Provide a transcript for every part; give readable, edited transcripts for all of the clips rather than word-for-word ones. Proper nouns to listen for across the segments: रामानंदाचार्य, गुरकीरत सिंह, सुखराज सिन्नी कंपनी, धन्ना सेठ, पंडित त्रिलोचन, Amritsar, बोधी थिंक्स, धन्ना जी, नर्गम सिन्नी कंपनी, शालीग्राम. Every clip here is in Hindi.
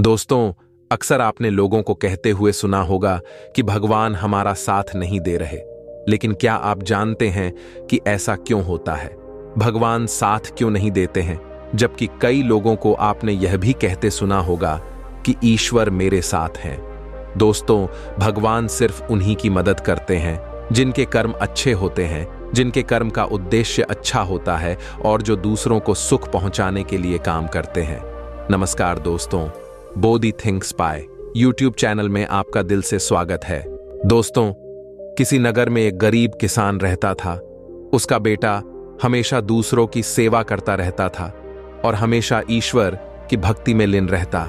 दोस्तों, अक्सर आपने लोगों को कहते हुए सुना होगा कि भगवान हमारा साथ नहीं दे रहे, लेकिन क्या आप जानते हैं कि ऐसा क्यों होता है? भगवान साथ क्यों नहीं देते हैं, जबकि कई लोगों को आपने यह भी कहते सुना होगा कि ईश्वर मेरे साथ हैं। दोस्तों, भगवान सिर्फ उन्हीं की मदद करते हैं जिनके कर्म अच्छे होते हैं, जिनके कर्म का उद्देश्य अच्छा होता है और जो दूसरों को सुख पहुंचाने के लिए काम करते हैं। नमस्कार दोस्तों, बोधी थिंक्स पाए यूट्यूब चैनल में आपका दिल से स्वागत है। दोस्तों, किसी नगर में एक गरीब किसान रहता था। उसका बेटा हमेशा दूसरों की सेवा करता रहता था और हमेशा ईश्वर की भक्ति में लीन रहता।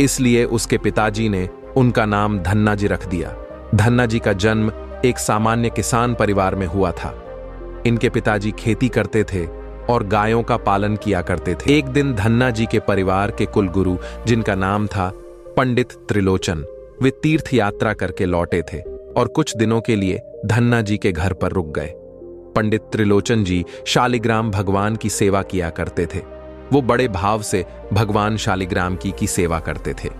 इसलिए उसके पिताजी ने उनका नाम धन्ना जी रख दिया। धन्ना जी का जन्म एक सामान्य किसान परिवार में हुआ था। इनके पिताजी खेती करते थे और गायों का पालन किया करते थे। एक दिन धन्ना जी के परिवार के कुलगुरु, जिनका नाम था पंडित त्रिलोचन, वे तीर्थ यात्रा करके लौटे थे और कुछ दिनों के लिए धन्ना जी के घर पर रुक गए। पंडित त्रिलोचन जी शालीग्राम भगवान की सेवा किया करते थे। वो बड़े भाव से भगवान शालीग्राम की सेवा करते थे।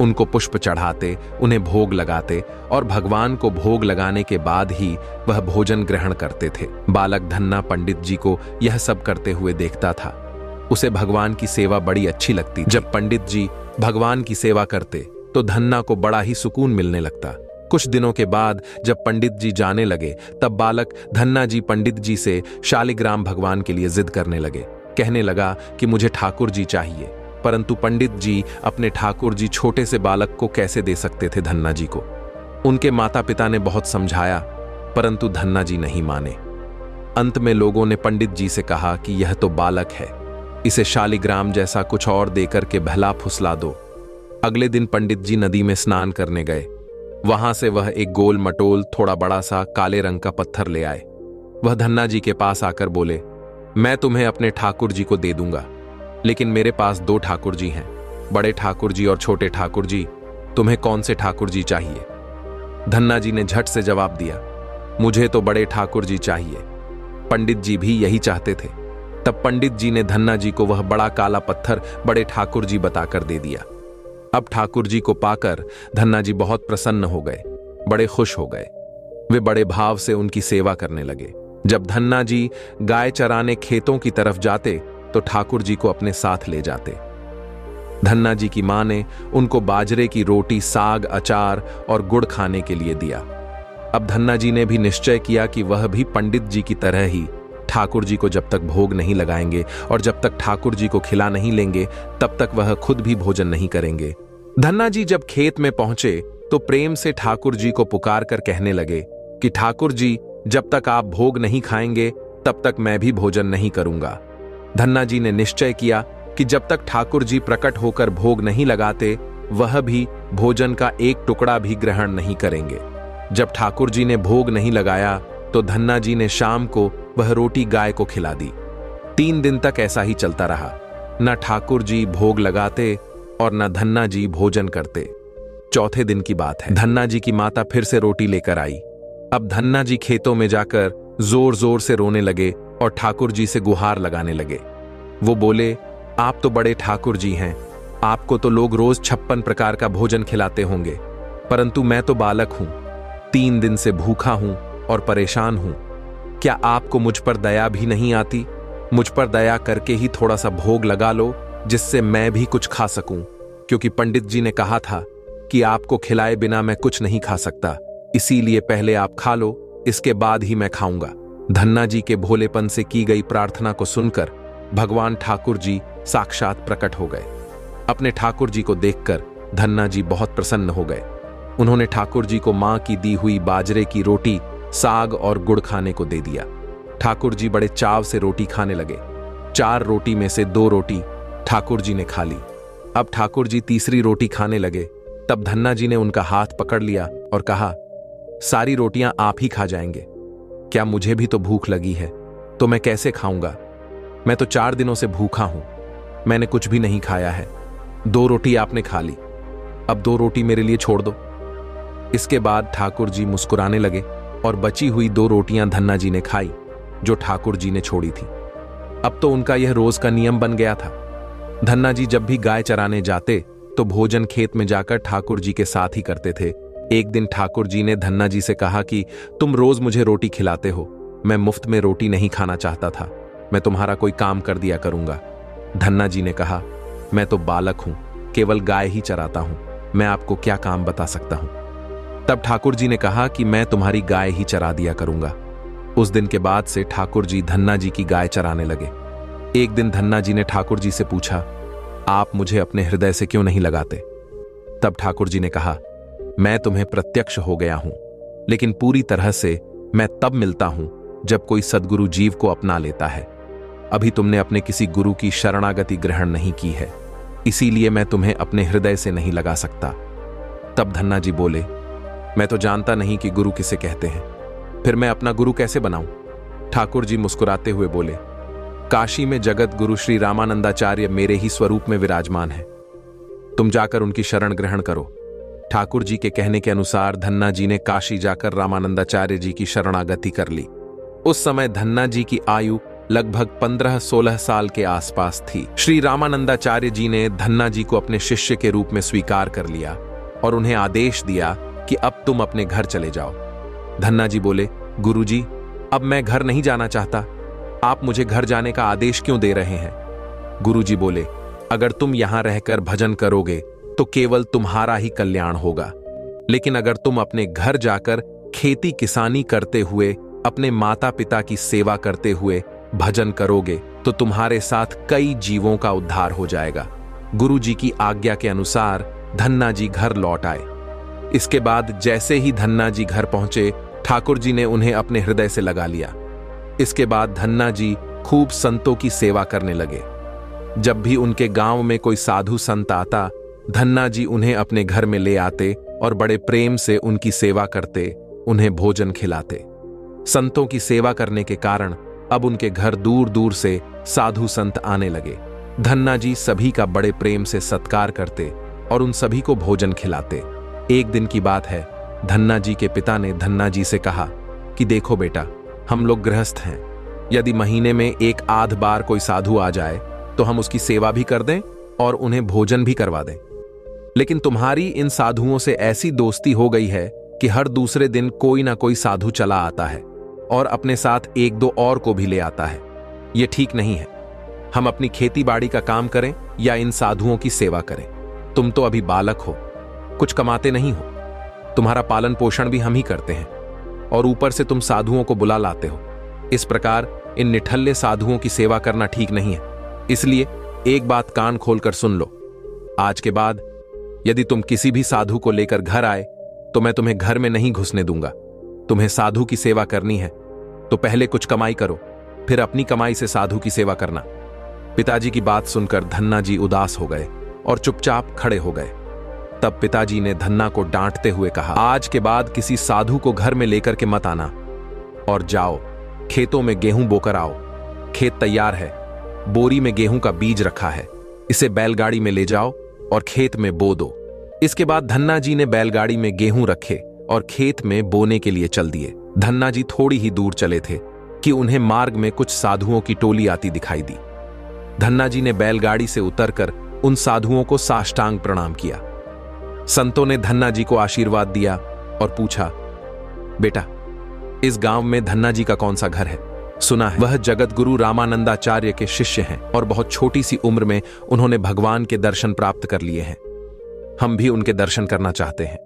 उनको पुष्प चढ़ाते, उन्हें भोग लगाते और भगवान को भोग लगाने के बाद ही वह भोजन ग्रहण करते थे। बालक धन्ना पंडित जी को यह सब करते हुए देखता था। उसे भगवान की सेवा बड़ी अच्छी लगती। जब पंडित जी भगवान की सेवा करते तो धन्ना को बड़ा ही सुकून मिलने लगता। कुछ दिनों के बाद जब पंडित जी जाने लगे, तब बालक धन्ना जी पंडित जी से शालीग्राम भगवान के लिए जिद करने लगे। कहने लगा कि मुझे ठाकुर जी चाहिए। परंतु पंडित जी अपने ठाकुर जी छोटे से बालक को कैसे दे सकते थे धन्ना जी को। उनके माता पिता ने बहुत समझाया, परंतु धन्ना जी नहीं माने। अंत में लोगों ने पंडित जी से कहा कि यह तो बालक है, इसे शालीग्राम जैसा कुछ और देकर के बहला फुसला दो। अगले दिन पंडित जी नदी में स्नान करने गए। वहां से वह एक गोल मटोल थोड़ा बड़ा सा काले रंग का पत्थर ले आए। वह धन्ना जी के पास आकर बोले, मैं तुम्हें अपने ठाकुर जी को दे दूंगा, लेकिन मेरे पास दो ठाकुर जी हैं, बड़े ठाकुर जी और छोटे ठाकुर जी। तुम्हें कौन से ठाकुर जी चाहिए? धन्ना जी ने झट से जवाब दिया, मुझे तो बड़े ठाकुर जी चाहिए। पंडित जी भी यही चाहते थे। तब पंडित जी ने धन्ना जी को वह बड़ा काला पत्थर बड़े ठाकुर जी बताकर दे दिया। अब ठाकुर जी को पाकर धन्ना जी बहुत प्रसन्न हो गए, बड़े खुश हो गए। वे बड़े भाव से उनकी सेवा करने लगे। जब धन्ना जी गाय चराने खेतों की तरफ जाते तो ठाकुर जी को अपने साथ ले जाते। धन्ना जी की मां ने उनको बाजरे की रोटी, साग, अचार और गुड़ खाने के लिए दिया। अब धन्ना जी ने भी निश्चय किया कि वह भी पंडित जी की तरह ही ठाकुर जी को जब तक भोग नहीं लगाएंगे और जब तक ठाकुर जी को खिला नहीं लेंगे, तब तक वह खुद भी भोजन नहीं करेंगे। धन्ना जी जब खेत में पहुंचे तो प्रेम से ठाकुर जी को पुकार कर कहने लगे कि ठाकुर जी, जब तक आप भोग नहीं खाएंगे, तब तक मैं भी भोजन नहीं करूंगा। धन्ना जी ने निश्चय किया कि जब तक ठाकुर जी प्रकट होकर भोग नहीं लगाते, वह भी भोजन का एक टुकड़ा भी ग्रहण नहीं करेंगे। जब ठाकुर जी ने भोग नहीं लगाया तो धन्ना जी ने शाम को वह रोटी गाय को खिला दी। 3 दिन तक ऐसा ही चलता रहा। न ठाकुर जी भोग लगाते और न धन्ना जी भोजन करते। चौथे दिन की बात है, धन्ना जी की माता फिर से रोटी लेकर आई। अब धन्ना जी खेतों में जाकर जोर जोर से रोने लगे और ठाकुर जी से गुहार लगाने लगे। वो बोले, आप तो बड़े ठाकुर जी हैं, आपको तो लोग रोज 56 प्रकार का भोजन खिलाते होंगे, परंतु मैं तो बालक हूं, 3 दिन से भूखा हूं और परेशान हूं। क्या आपको मुझ पर दया भी नहीं आती? मुझ पर दया करके ही थोड़ा सा भोग लगा लो, जिससे मैं भी कुछ खा सकूं, क्योंकि पंडित जी ने कहा था कि आपको खिलाए बिना मैं कुछ नहीं खा सकता, इसीलिए पहले आप खा लो, इसके बाद ही मैं खाऊंगा। धन्ना जी के भोलेपन से की गई प्रार्थना को सुनकर भगवान ठाकुर जी साक्षात प्रकट हो गए। अपने ठाकुर जी को देखकर धन्ना जी बहुत प्रसन्न हो गए। उन्होंने ठाकुर जी को मां की दी हुई बाजरे की रोटी, साग और गुड़ खाने को दे दिया। ठाकुर जी बड़े चाव से रोटी खाने लगे। 4 रोटी में से 2 रोटी ठाकुर जी ने खा ली। अब ठाकुर जी तीसरी रोटी खाने लगे। तब धन्ना जी ने उनका हाथ पकड़ लिया और कहा, सारी रोटियां आप ही खा जाएंगे। क्या मुझे भी तो भूख लगी है, तो मैं कैसे खाऊंगा? मैं तो 4 दिनों से भूखा हूं, मैंने कुछ भी नहीं खाया है। 2 रोटी आपने खा ली, अब 2 रोटी मेरे लिए छोड़ दो। इसके बाद ठाकुर जी मुस्कुराने लगे और बची हुई 2 रोटियां धन्ना जी ने खाई, जो ठाकुर जी ने छोड़ी थी। अब तो उनका यह रोज का नियम बन गया था। धन्ना जी जब भी गाय चराने जाते तो भोजन खेत में जाकर ठाकुर जी के साथ ही करते थे। एक दिन ठाकुर जी ने धन्ना जी से कहा कि तुम रोज मुझे रोटी खिलाते हो, मैं मुफ्त में रोटी नहीं खाना चाहता था, मैं तुम्हारा कोई काम कर दिया करूंगा। धन्ना जी ने कहा, मैं तो बालक हूं, केवल गाय ही चराता हूं, मैं आपको क्या काम बता सकता हूं। तब ठाकुर जी ने कहा कि मैं तुम्हारी गाय ही चरा दिया करूंगा। उस दिन के बाद से ठाकुर जी धन्ना जी की गाय चराने लगे। एक दिन धन्ना जी ने ठाकुर जी से पूछा, आप मुझे अपने हृदय से क्यों नहीं लगाते। तब ठाकुर जी ने कहा, मैं तुम्हें प्रत्यक्ष हो गया हूं, लेकिन पूरी तरह से मैं तब मिलता हूं जब कोई सद्गुरु जीव को अपना लेता है। अभी तुमने अपने किसी गुरु की शरणागति ग्रहण नहीं की है, इसीलिए मैं तुम्हें अपने हृदय से नहीं लगा सकता। तब धन्ना जी बोले, मैं तो जानता नहीं कि गुरु किसे कहते हैं, फिर मैं अपना गुरु कैसे बनाऊं। ठाकुर जी मुस्कुराते हुए बोले, काशी में जगत गुरु श्री रामानंदाचार्य मेरे ही स्वरूप में विराजमान है, तुम जाकर उनकी शरण ग्रहण करो। ठाकुर जी के कहने के अनुसार धन्ना जी ने काशी जाकर रामानंदाचार्य जी की शरणागति कर ली। उस समय धन्ना जी की आयु लगभग 15-16 साल के आसपास थी। श्री रामानंदाचार्य जी ने धन्ना जी को अपने शिष्य के रूप में स्वीकार कर लिया और उन्हें आदेश दिया कि अब तुम अपने घर चले जाओ। धन्ना जी बोले, गुरुजी, अब मैं घर नहीं जाना चाहता, आप मुझे घर जाने का आदेश क्यों दे रहे हैं। गुरुजी बोले, अगर तुम यहां रहकर भजन करोगे तो केवल तुम्हारा ही कल्याण होगा, लेकिन अगर तुम अपने घर जाकर खेती किसानी करते हुए, अपने माता पिता की सेवा करते हुए भजन करोगे तो तुम्हारे साथ कई जीवों का उद्धार हो जाएगा। गुरुजी की आज्ञा के अनुसार धन्ना जी घर लौट आए। इसके बाद जैसे ही धन्ना जी घर पहुंचे, ठाकुर जी ने उन्हें अपने हृदय से लगा लिया। इसके बाद धन्ना जी खूब संतों की सेवा करने लगे। जब भी उनके गांव में कोई साधु संत आता, धन्ना जी उन्हें अपने घर में ले आते और बड़े प्रेम से उनकी सेवा करते, उन्हें भोजन खिलाते। संतों की सेवा करने के कारण अब उनके घर दूर दूर से साधु संत आने लगे। धन्ना जी सभी का बड़े प्रेम से सत्कार करते और उन सभी को भोजन खिलाते। एक दिन की बात है, धन्ना जी के पिता ने धन्ना जी से कहा कि देखो बेटा, हम लोग गृहस्थ हैं, यदि महीने में एक आध बार कोई साधु आ जाए तो हम उसकी सेवा भी कर दें और उन्हें भोजन भी करवा दें, लेकिन तुम्हारी इन साधुओं से ऐसी दोस्ती हो गई है कि हर दूसरे दिन कोई ना कोई साधु चला आता है और अपने साथ एक दो और को भी ले आता है, ये ठीक नहीं है। हम अपनी खेती बाड़ी का काम करें या इन साधुओं की सेवा करें, तुम तो अभी बालक हो, कुछ कमाते नहीं हो, तुम्हारा पालन पोषण भी हम ही करते हैं और ऊपर से तुम साधुओं को बुला लाते हो। इस प्रकार इन निठल्ले साधुओं की सेवा करना ठीक नहीं है, इसलिए एक बात कान खोलकर सुन लो, आज के बाद यदि तुम किसी भी साधु को लेकर घर आए तो मैं तुम्हें घर में नहीं घुसने दूंगा। तुम्हें साधु की सेवा करनी है तो पहले कुछ कमाई करो, फिर अपनी कमाई से साधु की सेवा करना। पिताजी की बात सुनकर धन्ना जी उदास हो गए और चुपचाप खड़े हो गए। तब पिताजी ने धन्ना को डांटते हुए कहा, आज के बाद किसी साधु को घर में लेकर के मत आना और जाओ खेतों में गेहूं बोकर आओ, खेत तैयार है, बोरी में गेहूं का बीज रखा है, इसे बैलगाड़ी में ले जाओ और खेत में बो दो। इसके बाद धन्ना जी ने बैलगाड़ी में गेहूं रखे और खेत में बोने के लिए चल दिए। धन्ना जी थोड़ी ही दूर चले थे कि उन्हें मार्ग में कुछ साधुओं की टोली आती दिखाई दी। धन्ना जी ने बैलगाड़ी से उतरकर उन साधुओं को साष्टांग प्रणाम किया। संतों ने धन्ना जी को आशीर्वाद दिया और पूछा, बेटा, इस गांव में धन्ना जी का कौन सा घर है। सुना है वह जगतगुरु रामानंदाचार्य के शिष्य हैं और बहुत छोटी सी उम्र में उन्होंने भगवान के दर्शन प्राप्त कर लिए हैं, हम भी उनके दर्शन करना चाहते हैं।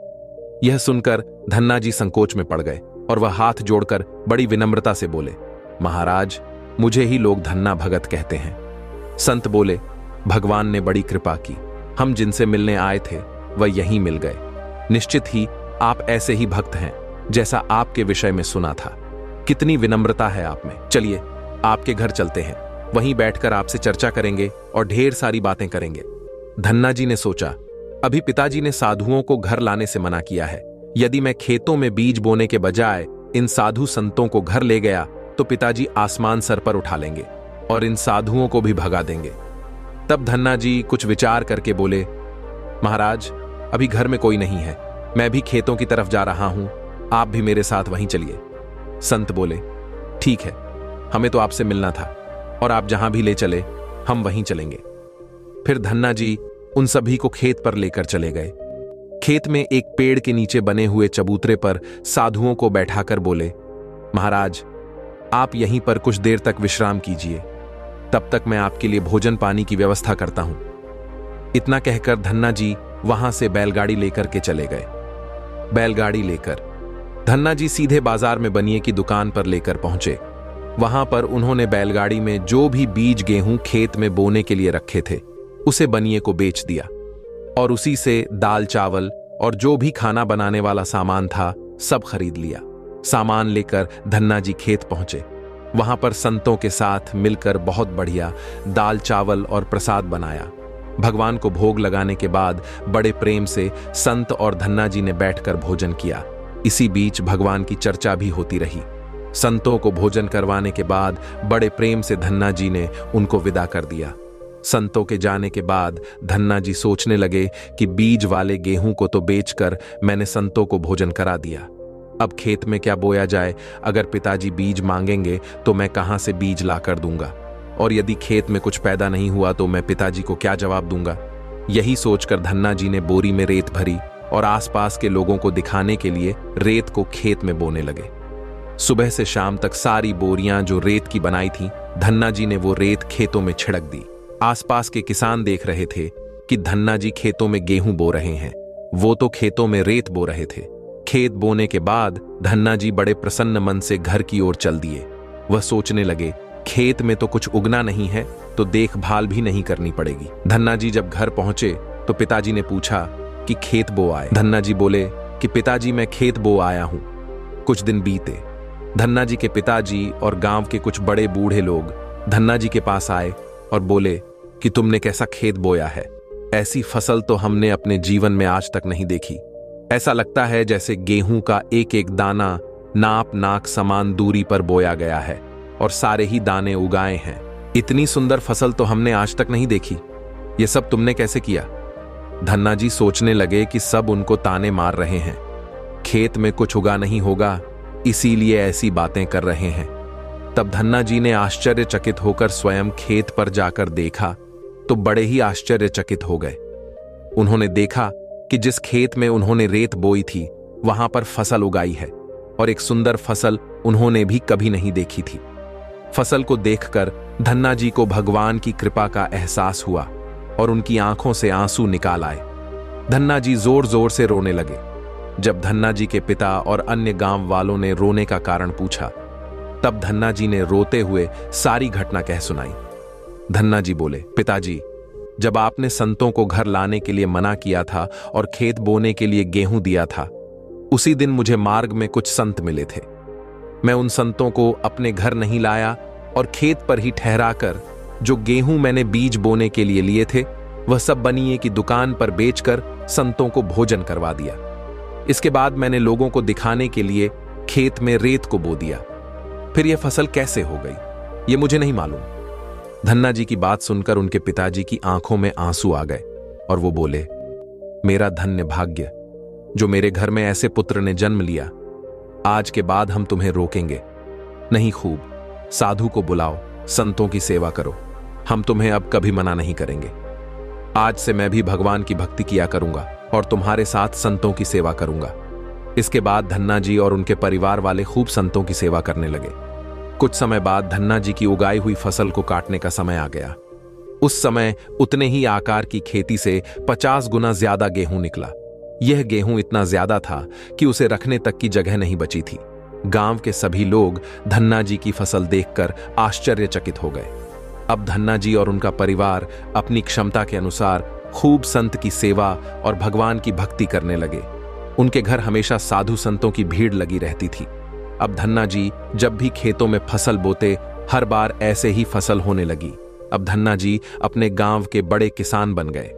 यह सुनकर धन्ना जी संकोच में पड़ गए और वह हाथ जोड़कर बड़ी विनम्रता से बोले, महाराज, मुझे ही लोग धन्ना भगत कहते हैं। संत बोले, भगवान ने बड़ी कृपा की, हम जिनसे मिलने आए थे वह यहीं मिल गए, निश्चित ही आप ऐसे ही भक्त हैं जैसा आपके विषय में सुना था, कितनी विनम्रता है आप में। चलिए आपके घर चलते हैं, वहीं बैठकर आपसे चर्चा करेंगे और ढेर सारी बातें करेंगे। धन्ना जी ने सोचा, अभी पिताजी ने साधुओं को घर लाने से मना किया है, यदि मैं खेतों में बीज बोने के बजाय इन साधु संतों को घर ले गया तो पिताजी आसमान सर पर उठा लेंगे और इन साधुओं को भी भगा देंगे। तब धन्ना जी कुछ विचार करके बोले, महाराज, अभी घर में कोई नहीं है, मैं भी खेतों की तरफ जा रहा हूं, आप भी मेरे साथ वहीं चलिए। संत बोले, ठीक है, हमें तो आपसे मिलना था और आप जहां भी ले चले हम वहीं चलेंगे। फिर धन्ना जी उन सभी को खेत पर लेकर चले गए। खेत में एक पेड़ के नीचे बने हुए चबूतरे पर साधुओं को बैठाकर बोले, महाराज आप यहीं पर कुछ देर तक विश्राम कीजिए, तब तक मैं आपके लिए भोजन पानी की व्यवस्था करता हूं। इतना कहकर धन्ना जी वहां से बैलगाड़ी लेकर के चले गए। बैलगाड़ी लेकर धन्ना जी सीधे बाजार में बनिए की दुकान पर लेकर पहुंचे। वहां पर उन्होंने बैलगाड़ी में जो भी बीज गेहूं खेत में बोने के लिए रखे थे उसे बनिए को बेच दिया और उसी से दाल चावल और जो भी खाना बनाने वाला सामान था सब खरीद लिया। सामान लेकर धन्ना जी खेत पहुंचे। वहां पर संतों के साथ मिलकर बहुत बढ़िया दाल चावल और प्रसाद बनाया। भगवान को भोग लगाने के बाद बड़े प्रेम से संत और धन्ना जी ने बैठकर भोजन किया। इसी बीच भगवान की चर्चा भी होती रही। संतों को भोजन करवाने के बाद बड़े प्रेम से धन्ना जी ने उनको विदा कर दिया। संतों के जाने के बाद धन्ना जी सोचने लगे कि बीज वाले गेहूं को तो बेचकर मैंने संतों को भोजन करा दिया, अब खेत में क्या बोया जाए। अगर पिताजी बीज मांगेंगे तो मैं कहां से बीज लाकर दूंगा, और यदि खेत में कुछ पैदा नहीं हुआ तो मैं पिताजी को क्या जवाब दूंगा। यही सोचकर धन्ना जी ने बोरी में रेत भरी और आसपास के लोगों को दिखाने के लिए रेत को खेत में बोने लगे। सुबह से शाम तक सारी बोरियां जो रेत की बनाई थीं, धन्ना जी ने वो रेत खेतों में छिड़क दी। आसपास के किसान देख रहे थे कि धन्ना जी खेतों में गेहूं बो रहे हैं, वो तो खेतों में रेत बो रहे थे। खेत बोने के बाद धन्ना जी बड़े प्रसन्न मन से घर की ओर चल दिए। वह सोचने लगे खेत में तो कुछ उगना नहीं है तो देखभाल भी नहीं करनी पड़ेगी। धन्ना जी जब घर पहुंचे तो पिताजी ने पूछा कि खेत बो आए। धन्ना जी बोले कि पिताजी मैं खेत बो आया हूं। कुछ दिन बीते। धन्ना जी के पिताजी और गांव के कुछ बड़े बूढ़े लोग धन्ना जी के पास आए और बोले कि तुमने कैसा खेत बोया है, ऐसी फसल तो हमने अपने जीवन में आज तक नहीं देखी। ऐसा लगता है जैसे गेहूं का एक एक दाना नाप नाक समान दूरी पर बोया गया है और सारे ही दाने उगाए हैं। इतनी सुंदर फसल तो हमने आज तक नहीं देखी, ये सब तुमने कैसे किया। धन्ना जी सोचने लगे कि सब उनको ताने मार रहे हैं, खेत में कुछ उगा नहीं होगा इसीलिए ऐसी बातें कर रहे हैं। तब धन्ना जी ने आश्चर्यचकित होकर स्वयं खेत पर जाकर देखा तो बड़े ही आश्चर्यचकित हो गए। उन्होंने देखा कि जिस खेत में उन्होंने रेत बोई थी वहां पर फसल उगाई है और एक सुंदर फसल उन्होंने भी कभी नहीं देखी थी। फसल को देखकर धन्ना जी को भगवान की कृपा का एहसास हुआ और उनकी आंखों से आंसू निकाल आए। धन्ना जी जोर जोर से रोने लगे। जब धन्ना जी के पिता और अन्य गांव वालों ने रोने का कारण पूछा तब धन्ना जी ने रोते हुए सारी घटना कह सुनाई। धन्ना जी बोले, पिताजी जब आपने संतों को घर लाने के लिए मना किया था और खेत बोने के लिए गेहूं दिया था, उसी दिन मुझे मार्ग में कुछ संत मिले थे। मैं उन संतों को अपने घर नहीं लाया और खेत पर ही ठहरा कर जो गेहूं मैंने बीज बोने के लिए लिए थे वह सब बनिए की दुकान पर बेचकर संतों को भोजन करवा दिया। इसके बाद मैंने लोगों को दिखाने के लिए खेत में रेत को बो दिया, फिर यह फसल कैसे हो गई ये मुझे नहीं मालूम। धन्ना जी की बात सुनकर उनके पिताजी की आंखों में आंसू आ गए और वो बोले, मेरा धन्य भाग्य जो मेरे घर में ऐसे पुत्र ने जन्म लिया। आज के बाद हम तुम्हें रोकेंगे नहीं, खूब साधु को बुलाओ, संतों की सेवा करो, हम तुम्हें अब कभी मना नहीं करेंगे। आज से मैं भी भगवान की भक्ति किया करूंगा और तुम्हारे साथ संतों की सेवा करूंगा। इसके बाद धन्ना जी और उनके परिवार वाले खूब संतों की सेवा करने लगे। कुछ समय बाद धन्ना जी की उगाई हुई फसल को काटने का समय आ गया। उस समय उतने ही आकार की खेती से 50 गुना ज्यादा गेहूं निकला। यह गेहूं इतना ज्यादा था कि उसे रखने तक की जगह नहीं बची थी। गांव के सभी लोग धन्ना जी की फसल देखकर आश्चर्यचकित हो गए। अब धन्ना जी और उनका परिवार अपनी क्षमता के अनुसार खूब संत की सेवा और भगवान की भक्ति करने लगे। उनके घर हमेशा साधु संतों की भीड़ लगी रहती थी। अब धन्ना जी जब भी खेतों में फसल बोते हर बार ऐसे ही फसल होने लगी। अब धन्ना जी अपने गांव के बड़े किसान बन गए।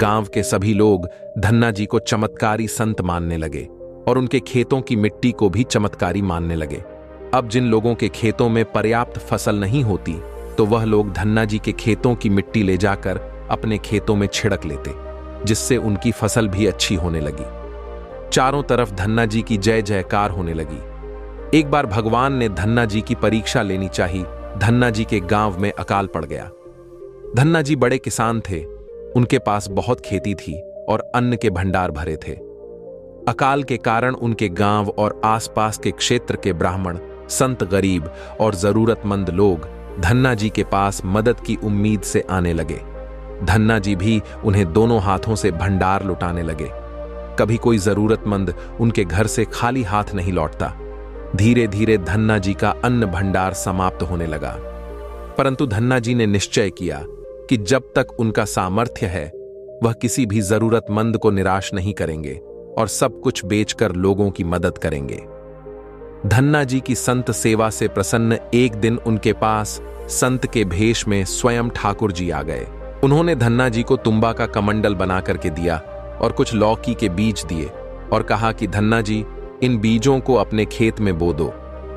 गांव के सभी लोग धन्ना जी को चमत्कारी संत मानने लगे और उनके खेतों की मिट्टी को भी चमत्कारी मानने लगे। अब जिन लोगों के खेतों में पर्याप्त फसल नहीं होती तो वह लोग धन्ना जी के खेतों की मिट्टी ले जाकर अपने खेतों में छिड़क लेते, जिससे उनकी फसल भी अच्छी होने लगी। चारों तरफ धन्ना जी की जय जयकार होने लगी। एक बार भगवान ने धन्ना जी की परीक्षा लेनी चाही। धन्ना जी के गांव में अकाल पड़ गया। धन्ना जी बड़े किसान थे, उनके पास बहुत खेती थी और अन्न के भंडार भरे थे। अकाल के कारण उनके गांव और आसपास के क्षेत्र के ब्राह्मण, संत, गरीब और जरूरतमंद लोग धन्ना जी के पास मदद की उम्मीद से आने लगे। धन्ना जी भी उन्हें दोनों हाथों से भंडार लुटाने लगे। कभी कोई जरूरतमंद उनके घर से खाली हाथ नहीं लौटता। धीरे धीरे धन्ना जी का अन्न भंडार समाप्त होने लगा, परंतु धन्ना जी ने निश्चय किया कि जब तक उनका सामर्थ्य है वह किसी भी जरूरतमंद को निराश नहीं करेंगे और सब कुछ बेचकर लोगों की मदद करेंगे। धन्ना जी की संत सेवा से प्रसन्न एक दिन उनके पास संत के भेष में स्वयं ठाकुर जी आ गए। उन्होंने धन्ना जी को तुम्बा का कमंडल बना करके दिया और कुछ लौकी के बीज दिए और कहा कि धन्ना जी, इन बीजों को अपने खेत में बो दो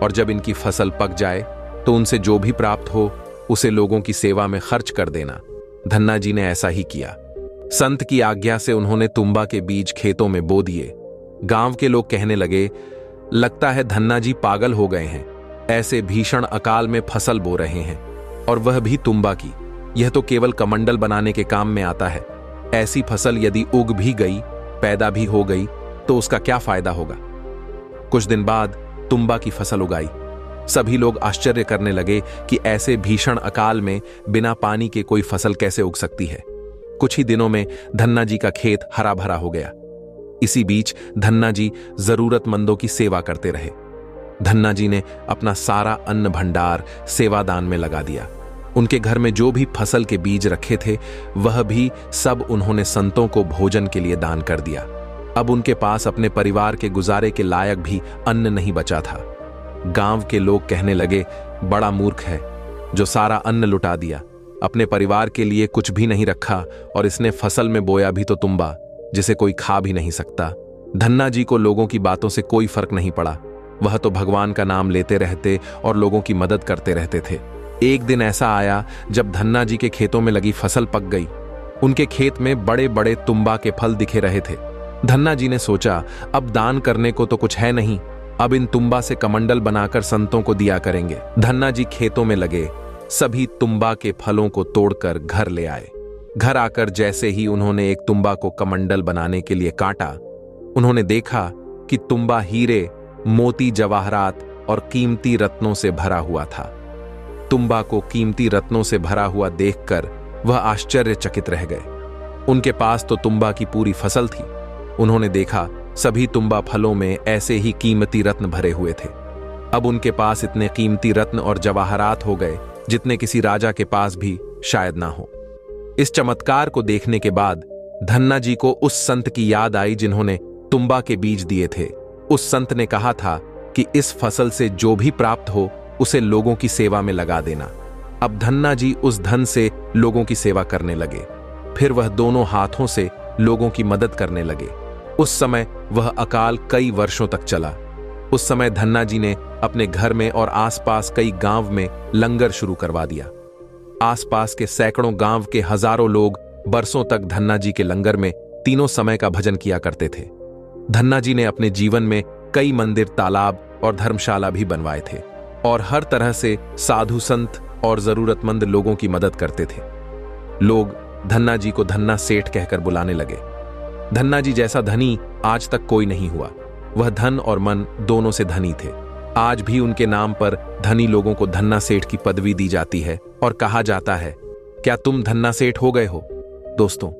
और जब इनकी फसल पक जाए तो उनसे जो भी प्राप्त हो उसे लोगों की सेवा में खर्च कर देना। धन्ना जी ने ऐसा ही किया। संत की आज्ञा से उन्होंने तुम्बा के बीज खेतों में बो दिए। गांव के लोग कहने लगे, लगता है धन्ना जी पागल हो गए हैं, ऐसे भीषण अकाल में फसल बो रहे हैं और वह भी तुम्बा की। यह तो केवल कमंडल बनाने के काम में आता है। ऐसी फसल यदि उग भी गई, पैदा भी हो गई, तो उसका क्या फायदा होगा। कुछ दिन बाद तुम्बा की फसल उगाई। सभी लोग आश्चर्य करने लगे कि ऐसे भीषण अकाल में बिना पानी के कोई फसल कैसे उग सकती है। कुछ ही दिनों में धन्ना जी का खेत हरा भरा हो गया। इसी बीच धन्ना जी जरूरतमंदों की सेवा करते रहे। धन्ना जी ने अपना सारा अन्न भंडार सेवादान में लगा दिया। उनके घर में जो भी फसल के बीज रखे थे वह भी सब उन्होंने संतों को भोजन के लिए दान कर दिया। अब उनके पास अपने परिवार के गुजारे के लायक भी अन्न नहीं बचा था। गांव के लोग कहने लगे, बड़ा मूर्ख है जो सारा अन्न लुटा दिया, अपने परिवार के लिए कुछ भी नहीं रखा और इसने फसल में बोया भी तो तुम्बा, जिसे कोई खा भी नहीं सकता। धन्ना जी को लोगों की बातों से कोई फर्क नहीं पड़ा। वह तो भगवान का नाम लेते रहते और लोगों की मदद करते रहते थे। एक दिन ऐसा आया जब धन्ना जी के खेतों में लगी फसल पक गई। उनके खेत में बड़े बड़े तुम्बा के फल दिखे रहे थे। धन्ना जी ने सोचा, अब दान करने को तो कुछ है नहीं, अब इन तुम्बा से कमंडल बनाकर संतों को दिया करेंगे। धन्ना जी खेतों में लगे सभी तुम्बा के फलों को तोड़कर घर ले आए। घर आकर जैसे ही उन्होंने एक तुम्बा को कमंडल बनाने के लिए काटा, उन्होंने देखा कि तुम्बा हीरे, मोती, जवाहरात और कीमती रत्नों से भरा हुआ था। तुम्बा को कीमती रत्नों से भरा हुआ देखकर वह आश्चर्यचकित रह गए। उनके पास तो तुम्बा की पूरी फसल थी। उन्होंने देखा सभी तुम्बा फलों में ऐसे ही कीमती रत्न भरे हुए थे। अब उनके पास इतने कीमती रत्न और जवाहरात हो गए जितने किसी राजा के पास भी शायद ना हो। इस चमत्कार को देखने के बाद धन्ना जी को उस संत की याद आई जिन्होंने तुम्बा के बीज दिए थे। उस संत ने कहा था कि इस फसल से जो भी प्राप्त हो उसे लोगों की सेवा में लगा देना। अब धन्ना जी उस धन से लोगों की सेवा करने लगे। फिर वह दोनों हाथों से लोगों की मदद करने लगे। उस समय वह अकाल कई वर्षों तक चला। उस समय धन्ना जी ने अपने घर में और आसपास कई गांव में लंगर शुरू करवा दिया। आसपास के सैकड़ों गांव के हजारों लोग बरसों तक धन्ना जी के लंगर में तीनों समय का भजन किया करते थे। धन्ना जी ने अपने जीवन में कई मंदिर, तालाब और धर्मशाला भी बनवाए थे और हर तरह से साधु, संत और जरूरतमंद लोगों की मदद करते थे। लोग धन्ना जी को धन्ना सेठ कहकर बुलाने लगे। धन्ना जी जैसा धनी आज तक कोई नहीं हुआ। वह धन और मन दोनों से धनी थे। आज भी उनके नाम पर धनी लोगों को धन्ना सेठ की पदवी दी जाती है और कहा जाता है, क्या तुम धन्ना सेठ हो गए हो। दोस्तों,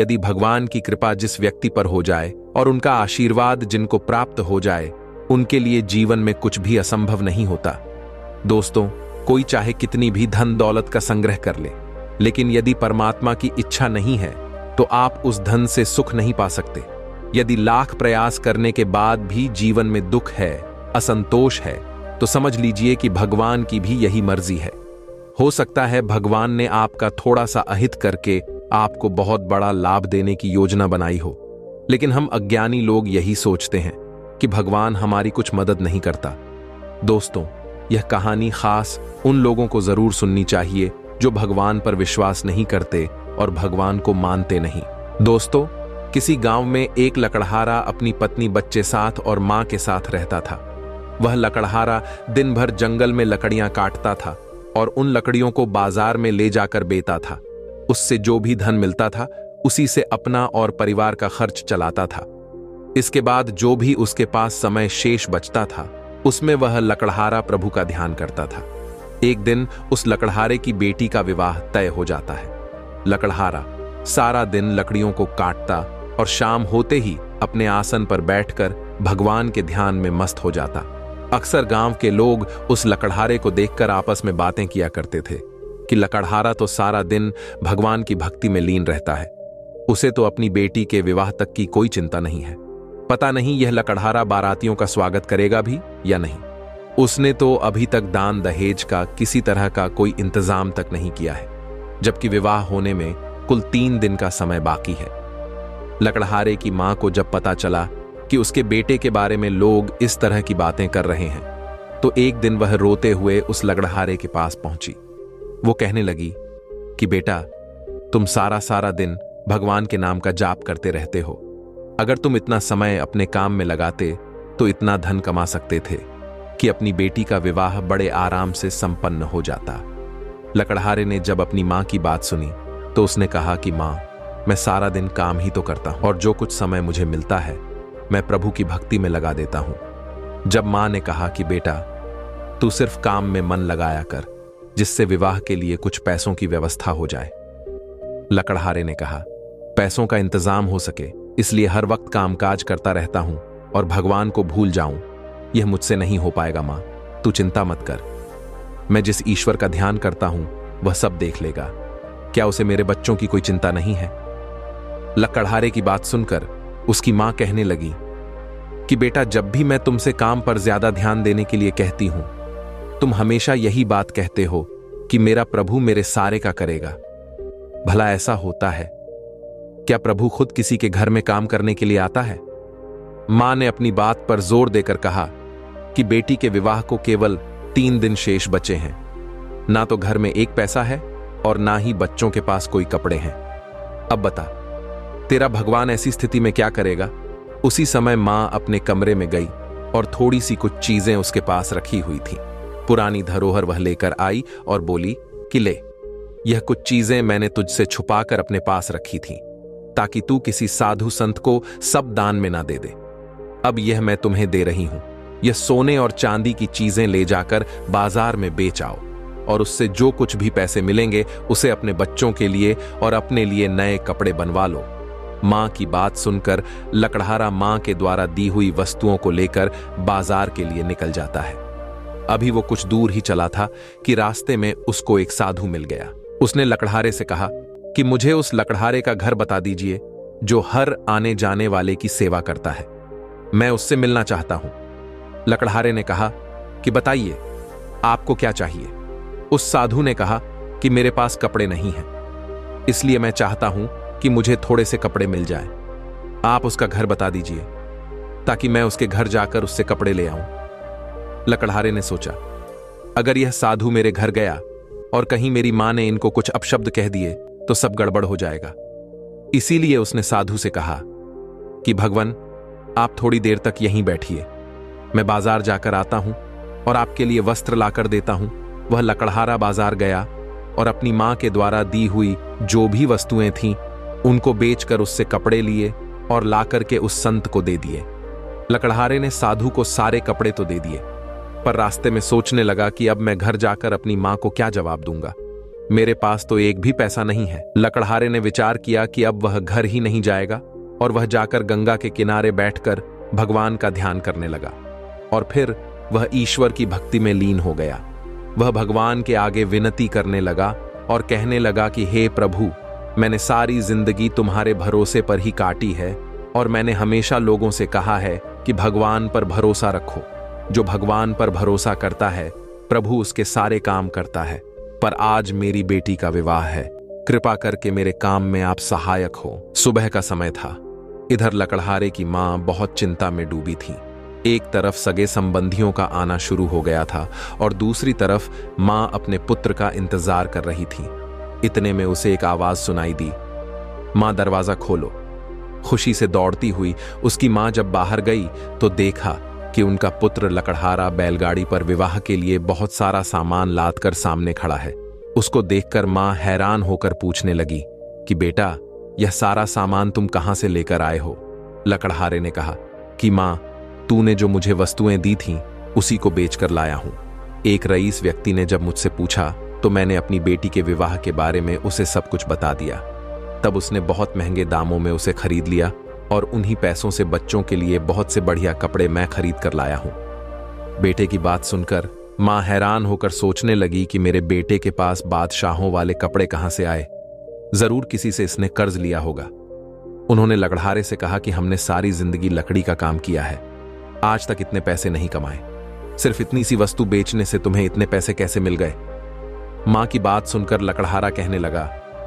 यदि भगवान की कृपा जिस व्यक्ति पर हो जाए और उनका आशीर्वाद जिनको प्राप्त हो जाए, उनके लिए जीवन में कुछ भी असंभव नहीं होता। दोस्तों, कोई चाहे कितनी भी धन दौलत का संग्रह कर ले, लेकिन यदि परमात्मा की इच्छा नहीं है तो आप उस धन से सुख नहीं पा सकते। यदि लाख प्रयास करने के बाद भी जीवन में दुख है, असंतोष है, तो समझ लीजिए कि भगवान की भी यही मर्जी है। हो सकता है भगवान ने आपका थोड़ा सा अहित करके आपको बहुत बड़ा लाभ देने की योजना बनाई हो, लेकिन हम अज्ञानी लोग यही सोचते हैं कि भगवान हमारी कुछ मदद नहीं करता। दोस्तों, यह कहानी खास उन लोगों को जरूर सुननी चाहिए जो भगवान पर विश्वास नहीं करते और भगवान को मानते नहीं। दोस्तों, किसी गांव में एक लकड़हारा अपनी पत्नी, बच्चे साथ और मां के साथ रहता था। वह लकड़हारा दिन भर जंगल में लकड़ियां काटता था और उन लकड़ियों को बाजार में ले जाकर बेचता था। उससे जो भी धन मिलता था उसी से अपना और परिवार का खर्च चलाता था। इसके बाद जो भी उसके पास समय शेष बचता था उसमें वह लकड़हारा प्रभु का ध्यान करता था। एक दिन उस लकड़हारे की बेटी का विवाह तय हो जाता है। लकड़हारा सारा दिन लकड़ियों को काटता और शाम होते ही अपने आसन पर बैठकर भगवान के ध्यान में मस्त हो जाता। अक्सर गांव के लोग उस लकड़हारे को देखकर आपस में बातें किया करते थे कि लकड़हारा तो सारा दिन भगवान की भक्ति में लीन रहता है, उसे तो अपनी बेटी के विवाह तक की कोई चिंता नहीं है। पता नहीं यह लकड़हारा बारातियों का स्वागत करेगा भी या नहीं। उसने तो अभी तक दान दहेज का किसी तरह का कोई इंतजाम तक नहीं किया है, जबकि विवाह होने में कुल 3 दिन का समय बाकी है। लकड़हारे की मां को जब पता चला कि उसके बेटे के बारे में लोग इस तरह की बातें कर रहे हैं, तो एक दिन वह रोते हुए उस लकड़हारे के पास पहुंची। वो कहने लगी कि बेटा, तुम सारा दिन भगवान के नाम का जाप करते रहते हो, अगर तुम इतना समय अपने काम में लगाते तो इतना धन कमा सकते थे कि अपनी बेटी का विवाह बड़े आराम से संपन्न हो जाता। लकड़हारे ने जब अपनी माँ की बात सुनी तो उसने कहा कि माँ, मैं सारा दिन काम ही तो करता हूँ और जो कुछ समय मुझे मिलता है मैं प्रभु की भक्ति में लगा देता हूँ। जब माँ ने कहा कि बेटा, तू सिर्फ काम में मन लगाया कर, जिससे विवाह के लिए कुछ पैसों की व्यवस्था हो जाए। लकड़हारे ने कहा, पैसों का इंतजाम हो सके इसलिए हर वक्त कामकाज करता रहता हूँ और भगवान को भूल जाऊं, यह मुझसे नहीं हो पाएगा। माँ, तू चिंता मत कर, मैं जिस ईश्वर का ध्यान करता हूं वह सब देख लेगा। क्या उसे मेरे बच्चों की कोई चिंता नहीं है? लकड़हारे की बात सुनकर उसकी मां कहने लगी कि बेटा, जब भी मैं तुमसे काम पर ज्यादा ध्यान देने के लिए कहती हूं, तुम हमेशा यही बात कहते हो कि मेरा प्रभु मेरे सारे का करेगा। भला ऐसा होता है? क्या प्रभु खुद किसी के घर में काम करने के लिए आता है? मां ने अपनी बात पर जोर देकर कहा कि बेटी के विवाह को केवल 3 दिन शेष बचे हैं, ना तो घर में एक पैसा है और ना ही बच्चों के पास कोई कपड़े हैं। अब बता, तेरा भगवान ऐसी स्थिति में क्या करेगा? उसी समय मां अपने कमरे में गई और थोड़ी सी कुछ चीजें उसके पास रखी हुई थी। पुरानी धरोहर वह लेकर आई और बोली कि ले, यह कुछ चीजें मैंने तुझसे छुपाकर अपने पास रखी थी ताकि तू किसी साधु संत को सब दान में ना दे दे। अब यह मैं तुम्हें दे रही हूं। यह सोने और चांदी की चीजें ले जाकर बाजार में बेच आओ और उससे जो कुछ भी पैसे मिलेंगे उसे अपने बच्चों के लिए और अपने लिए नए कपड़े बनवा लो। मां की बात सुनकर लकड़हारा मां के द्वारा दी हुई वस्तुओं को लेकर बाजार के लिए निकल जाता है। अभी वो कुछ दूर ही चला था कि रास्ते में उसको एक साधु मिल गया। उसने लकड़हारे से कहा कि मुझे उस लकड़हारे का घर बता दीजिए जो हर आने जाने वाले की सेवा करता है, मैं उससे मिलना चाहता हूं। लकड़हारे ने कहा कि बताइए, आपको क्या चाहिए? उस साधु ने कहा कि मेरे पास कपड़े नहीं हैं, इसलिए मैं चाहता हूं कि मुझे थोड़े से कपड़े मिल जाएं। आप उसका घर बता दीजिए ताकि मैं उसके घर जाकर उससे कपड़े ले आऊं। लकड़हारे ने सोचा, अगर यह साधु मेरे घर गया और कहीं मेरी मां ने इनको कुछ अपशब्द कह दिए तो सब गड़बड़ हो जाएगा। इसीलिए उसने साधु से कहा कि भगवान, आप थोड़ी देर तक यहीं बैठिए, मैं बाजार जाकर आता हूं और आपके लिए वस्त्र लाकर देता हूं। वह लकड़हारा बाजार गया और अपनी मां के द्वारा दी हुई जो भी वस्तुएं थीं उनको बेचकर उससे कपड़े लिए और लाकर के उस संत को दे दिए। लकड़हारे ने साधु को सारे कपड़े तो दे दिए, पर रास्ते में सोचने लगा कि अब मैं घर जाकर अपनी मां को क्या जवाब दूंगा, मेरे पास तो एक भी पैसा नहीं है। लकड़हारे ने विचार किया कि अब वह घर ही नहीं जाएगा और वह जाकर गंगा के किनारे बैठकर भगवान का ध्यान करने लगा और फिर वह ईश्वर की भक्ति में लीन हो गया। वह भगवान के आगे विनती करने लगा और कहने लगा कि हे प्रभु, मैंने सारी जिंदगी तुम्हारे भरोसे पर ही काटी है और मैंने हमेशा लोगों से कहा है कि भगवान पर भरोसा रखो। जो भगवान पर भरोसा करता है, प्रभु उसके सारे काम करता है। पर आज मेरी बेटी का विवाह है, कृपा करके मेरे काम में आप सहायक हो। सुबह का समय था। इधर लकड़हारे की मां बहुत चिंता में डूबी थी। एक तरफ सगे संबंधियों का आना शुरू हो गया था और दूसरी तरफ मां अपने पुत्र का इंतजार कर रही थी। इतने में उसे एक आवाज सुनाई दी, मां दरवाजा खोलो। खुशी से दौड़ती हुई उसकी मां जब बाहर गई तो देखा कि उनका पुत्र लकड़हारा बैलगाड़ी पर विवाह के लिए बहुत सारा सामान लादकर सामने खड़ा है। उसको देखकर माँ हैरान होकर पूछने लगी कि बेटा, यह सारा सामान तुम कहाँ से लेकर आए हो? लकड़हारे ने कहा कि माँ, तूने जो मुझे वस्तुएं दी थीं उसी को बेचकर लाया हूँ। एक रईस व्यक्ति ने जब मुझसे पूछा तो मैंने अपनी बेटी के विवाह के बारे में उसे सब कुछ बता दिया। तब उसने बहुत महंगे दामों में उसे खरीद लिया और उन्हीं पैसों से बच्चों के लिए बहुत से बढ़िया कपड़े मैं खरीद कर लाया हूँ। बेटे की बात सुनकर माँ हैरान होकर सोचने लगी कि मेरे बेटे के पास बादशाहों वाले कपड़े कहाँ से आए, जरूर किसी से इसने कर्ज लिया होगा। उन्होंने लकड़हारे से कहा कि हमने सारी जिंदगी लकड़ी का काम किया है, आज तक इतने पैसे नहीं कमाए। सिर्फ इतनी सी वस्तु बेचने से तुम्हें इतने पैसे कैसे मिल गए? माँ की बात सुनकर लकड़हारा कहने लगा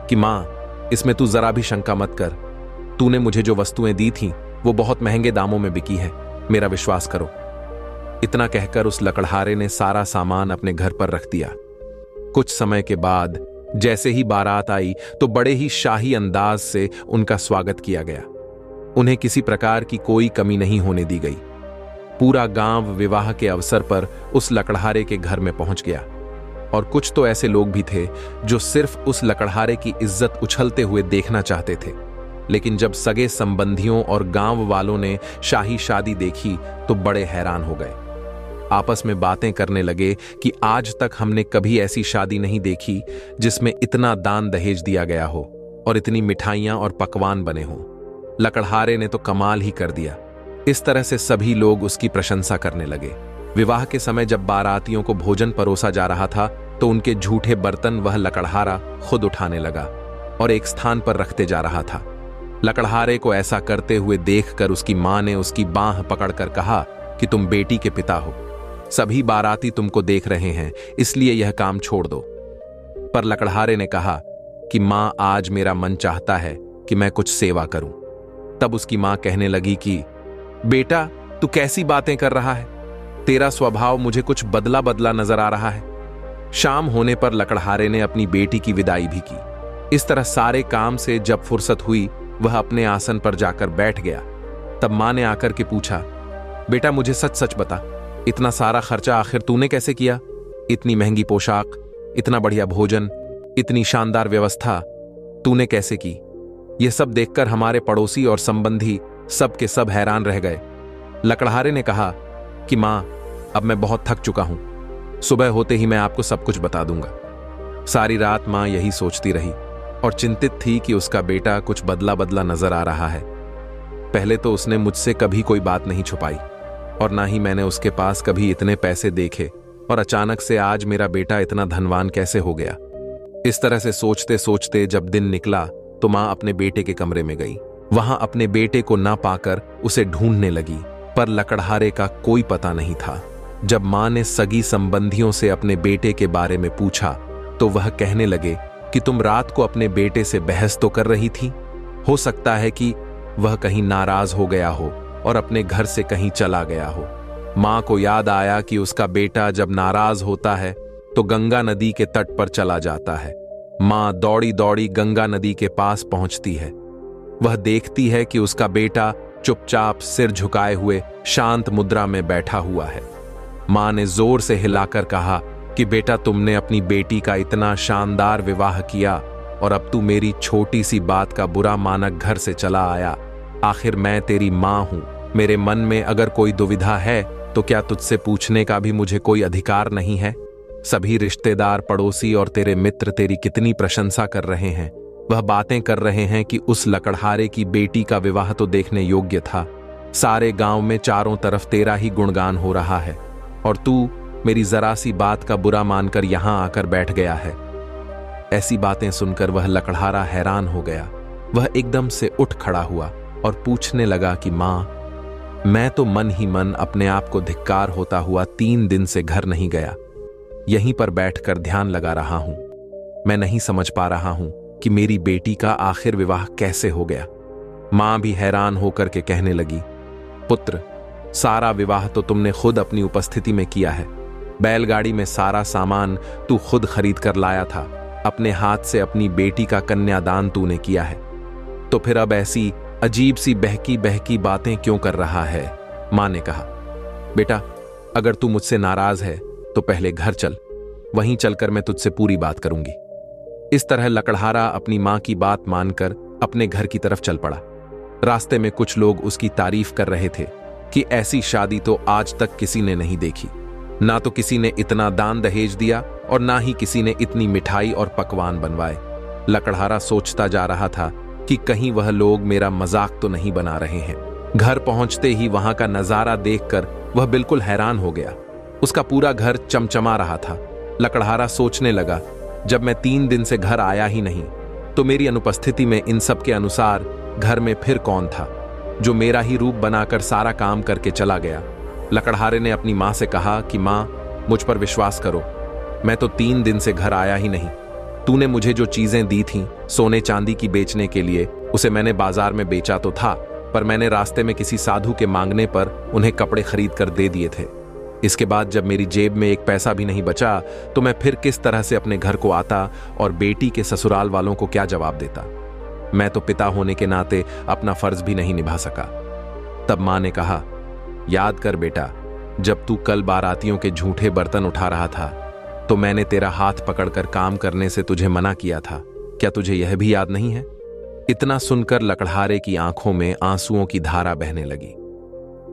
कि माँ, इसमें तू जरा भी शंका मत कर। तूने मुझे जो वस्तुएं दी थीं वो बहुत महंगे दामों में बिकी है, मेरा विश्वास करो। इतना कहकर उस लकड़हारे ने सारा सामान अपने घर पर रख दिया। कुछ समय के बाद जैसे ही बारात आई तो बड़े ही शाही अंदाज से उनका स्वागत किया गया। उन्हें किसी प्रकार की कोई कमी नहीं होने दी गई। पूरा गांव विवाह के अवसर पर उस लकड़हारे के घर में पहुंच गया और कुछ तो ऐसे लोग भी थे जो सिर्फ उस लकड़हारे की इज्जत उछलते हुए देखना चाहते थे। लेकिन जब सगे संबंधियों और गांव वालों ने शाही शादी देखी तो बड़े हैरान हो गए। आपस में बातें करने लगे कि आज तक हमने कभी ऐसी शादी नहीं देखी जिसमें इतना दान दहेज दिया गया हो और इतनी मिठाइयाँ और पकवान बने हों। लकड़हारे ने तो कमाल ही कर दिया। इस तरह से सभी लोग उसकी प्रशंसा करने लगे। विवाह के समय जब बारातियों को भोजन परोसा जा रहा था तो उनके झूठे बर्तन वह लकड़हारा खुद उठाने लगा और एक स्थान पर रखते जा रहा था। लकड़हारे को ऐसा करते हुए देखकर उसकी माँ ने उसकी बांह पकड़कर कहा कि तुम बेटी के पिता हो, सभी बाराती तुमको देख रहे हैं, इसलिए यह काम छोड़ दो। पर लकड़हारे ने कहा कि माँ, आज मेरा मन चाहता है कि मैं कुछ सेवा करूं। तब उसकी माँ कहने लगी कि बेटा, तू कैसी बातें कर रहा है? तेरा स्वभाव मुझे कुछ बदला बदला नजर आ रहा है। शाम होने पर लकड़हारे ने अपनी बेटी की विदाई भी की। इस तरह सारे काम से जब फुर्सत हुई वह अपने आसन पर जाकर बैठ गया। तब माँ ने आकर के पूछा, बेटा मुझे सच सच बता, इतना सारा खर्चा आखिर तूने कैसे किया? इतनी महंगी पोशाक, इतना बढ़िया भोजन, इतनी शानदार व्यवस्था तूने कैसे की? यह सब देखकर हमारे पड़ोसी और संबंधी सब के सब हैरान रह गए। लकड़हारे ने कहा कि माँ, अब मैं बहुत थक चुका हूँ, सुबह होते ही मैं आपको सब कुछ बता दूंगा। सारी रात माँ यही सोचती रही और चिंतित थी कि उसका बेटा कुछ बदला बदला नजर आ रहा है। पहले तो उसने मुझसे कभी कोई बात नहीं छुपाई और ना ही मैंने उसके पास कभी इतने पैसे देखे, और अचानक से आज मेरा बेटा इतना धनवान कैसे हो गया? इस तरह से सोचते सोचते जब दिन निकला तो माँ अपने बेटे के कमरे में गई। वहां अपने बेटे को ना पाकर उसे ढूंढने लगी, पर लकड़हारे का कोई पता नहीं था। जब माँ ने सगी संबंधियों से अपने बेटे के बारे में पूछा तो वह कहने लगे कि तुम रात को अपने बेटे से बहस तो कर रही थी, हो सकता है कि वह कहीं नाराज हो गया हो और अपने घर से कहीं चला गया हो। माँ को याद आया कि उसका बेटा जब नाराज होता है तो गंगा नदी के तट पर चला जाता है। माँ दौड़ी दौड़ी गंगा नदी के पास पहुंचती है। वह देखती है कि उसका बेटा चुपचाप सिर झुकाए हुए शांत मुद्रा में बैठा हुआ है। माँ ने जोर से हिलाकर कहा कि बेटा, तुमने अपनी बेटी का इतना शानदार विवाह किया और अब तू मेरी छोटी सी बात का बुरा मानक घर से चला आया। आखिर मैं तेरी माँ हूँ, मेरे मन में अगर कोई दुविधा है तो क्या तुझसे पूछने का भी मुझे कोई अधिकार नहीं है? सभी रिश्तेदार, पड़ोसी और तेरे मित्र तेरी कितनी प्रशंसा कर रहे हैं। वह बातें कर रहे हैं कि उस लकड़हारे की बेटी का विवाह तो देखने योग्य था। सारे गाँव में चारों तरफ तेरा ही गुणगान हो रहा है और तू मेरी जरा सी बात का बुरा मानकर यहां आकर बैठ गया है। ऐसी बातें सुनकर वह लकड़हारा हैरान हो गया। वह एकदम से उठ खड़ा हुआ और पूछने लगा कि माँ, मैं तो मन ही मन अपने आप को धिक्कार होता हुआ 3 दिन से घर नहीं गया, यहीं पर बैठकर ध्यान लगा रहा हूं। मैं नहीं समझ पा रहा हूं कि मेरी बेटी का आखिर विवाह कैसे हो गया। माँ भी हैरान होकर के कहने लगी, पुत्र, सारा विवाह तो तुमने खुद अपनी उपस्थिति में किया है। बैलगाड़ी में सारा सामान तू खुद खरीद कर लाया था, अपने हाथ से अपनी बेटी का कन्यादान तूने किया है, तो फिर अब ऐसी अजीब सी बहकी बहकी बातें क्यों कर रहा है? माँ ने कहा, बेटा, अगर तू मुझसे नाराज है तो पहले घर चल, वहीं चलकर मैं तुझसे पूरी बात करूंगी। इस तरह लकड़हारा अपनी मां की बात मानकर अपने घर की तरफ चल पड़ा। रास्ते में कुछ लोग उसकी तारीफ कर रहे थे कि ऐसी शादी तो आज तक किसी ने नहीं देखी, ना तो किसी ने इतना दान दहेज दिया और ना ही किसी ने इतनी मिठाई और पकवान बनवाए। लकड़हारा सोचता जा रहा था कि कहीं वह लोग मेरा मजाक तो नहीं बना रहे हैं। घर पहुंचते ही वहां का नजारा देखकर वह बिल्कुल हैरान हो गया। उसका पूरा घर चमचमा रहा था। लकड़हारा सोचने लगा, जब मैं 3 दिन से घर आया ही नहीं तो मेरी अनुपस्थिति में इन सब के अनुसार घर में फिर कौन था जो मेरा ही रूप बनाकर सारा काम करके चला गया। लकड़हारे ने अपनी माँ से कहा कि माँ, मुझ पर विश्वास करो, मैं तो 3 दिन से घर आया ही नहीं। तूने मुझे जो चीजें दी थीं सोने चांदी की बेचने के लिए, उसे मैंने बाजार में बेचा तो था, पर मैंने रास्ते में किसी साधु के मांगने पर उन्हें कपड़े खरीद कर दे दिए थे। इसके बाद जब मेरी जेब में एक पैसा भी नहीं बचा तो मैं फिर किस तरह से अपने घर को आता और बेटी के ससुराल वालों को क्या जवाब देता। मैं तो पिता होने के नाते अपना फर्ज भी नहीं निभा सका। तब माँ ने कहा, याद कर बेटा, जब तू कल बारातियों के झूठे बर्तन उठा रहा था तो मैंने तेरा हाथ पकड़कर काम करने से तुझे मना किया था, क्या तुझे यह भी याद नहीं है? इतना सुनकर लकड़हारे की आंखों में आंसुओं की धारा बहने लगी।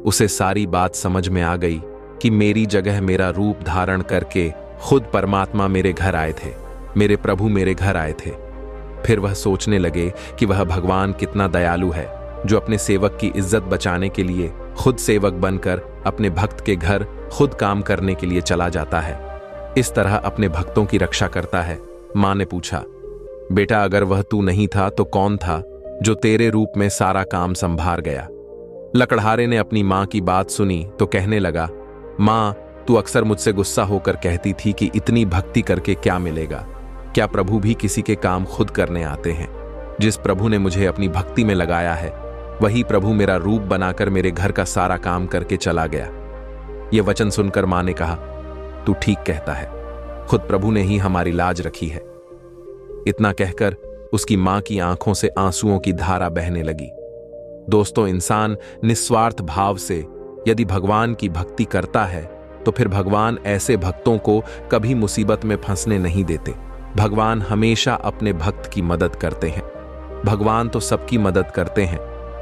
उसे सारी बात समझ में आ गई कि मेरी जगह मेरा रूप धारण करके खुद परमात्मा मेरे घर आए थे, मेरे प्रभु मेरे घर आए थे। फिर वह सोचने लगे कि वह भगवान कितना दयालु है जो अपने सेवक की इज्जत बचाने के लिए खुद सेवक बनकर अपने भक्त के घर खुद काम करने के लिए चला जाता है, इस तरह अपने भक्तों की रक्षा करता है। माँ ने पूछा, बेटा, अगर वह तू नहीं था तो कौन था जो तेरे रूप में सारा काम संभार गया? लकड़हारे ने अपनी माँ की बात सुनी तो कहने लगा, माँ, तू अक्सर मुझसे गुस्सा होकर कहती थी कि इतनी भक्ति करके क्या मिलेगा, क्या प्रभु भी किसी के काम खुद करने आते हैं? जिस प्रभु ने मुझे अपनी भक्ति में लगाया है वही प्रभु मेरा रूप बनाकर मेरे घर का सारा काम करके चला गया। यह वचन सुनकर मां ने कहा, तू ठीक कहता है, खुद प्रभु ने ही हमारी लाज रखी है। इतना कहकर उसकी मां की आंखों से आंसुओं की धारा बहने लगी। दोस्तों, इंसान निस्वार्थ भाव से यदि भगवान की भक्ति करता है तो फिर भगवान ऐसे भक्तों को कभी मुसीबत में फंसने नहीं देते। भगवान हमेशा अपने भक्त की मदद करते हैं। भगवान तो सबकी मदद करते हैं,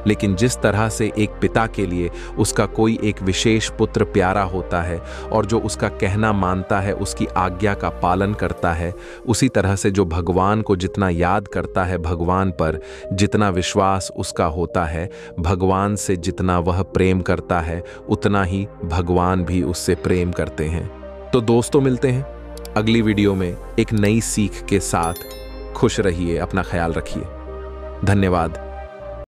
लेकिन जिस तरह से एक पिता के लिए उसका कोई एक विशेष पुत्र प्यारा होता है और जो उसका कहना मानता है, उसकी आज्ञा का पालन करता है, उसी तरह से जो भगवान को जितना याद करता है, भगवान पर जितना विश्वास उसका होता है, भगवान से जितना वह प्रेम करता है, उतना ही भगवान भी उससे प्रेम करते हैं। तो दोस्तों, मिलते हैं अगली वीडियो में एक नई सीख के साथ। खुश रहिए, अपना ख्याल रखिए। धन्यवाद।